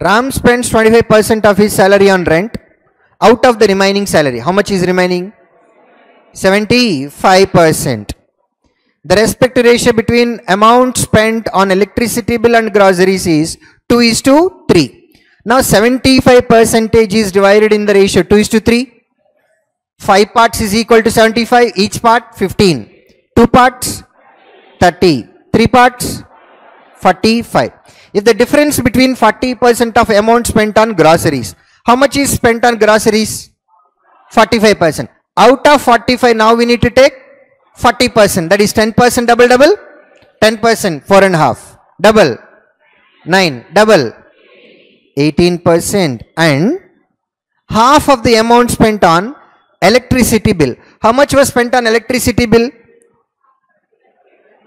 Ram spends 25% of his salary on rent. Out of the remaining salary, how much is remaining? 75%. The respective ratio between amount spent on electricity bill and groceries is 2:3. Now 75% is divided in the ratio 2:3. 5 parts is equal to 75, each part 15. 2 parts 30, 3 parts 45. If the difference between 40% of amount spent on groceries, how much is spent on groceries? 45%. Out of 45, now we need to take 40%. That is 10% double double. 10%, 4.5. Double, 9. Double, 18%. And half of the amount spent on electricity bill. How much was spent on electricity bill?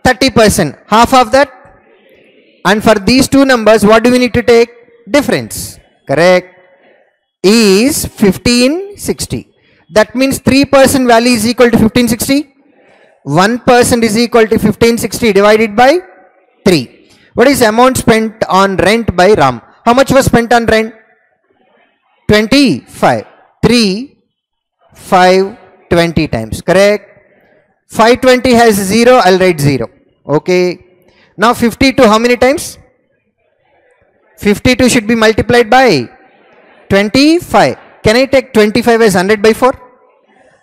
30%. Half of that. And for these two numbers, what do we need to take? Difference. Correct. Is 1560. That means 3% value is equal to 1560. 1% is equal to 1560 divided by 3. What is amount spent on rent by Ram? How much was spent on rent? 25. 3, 5, 20 times. Correct? 520 has 0. I'll write 0. Okay. Now 52 how many times? 52 should be multiplied by 25. Can I take 25 as 100 by 4?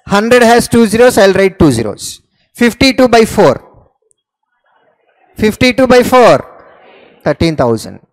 100 has 2 zeros, I'll write 2 zeros. 52 by 4. 52 by 4. 13,000.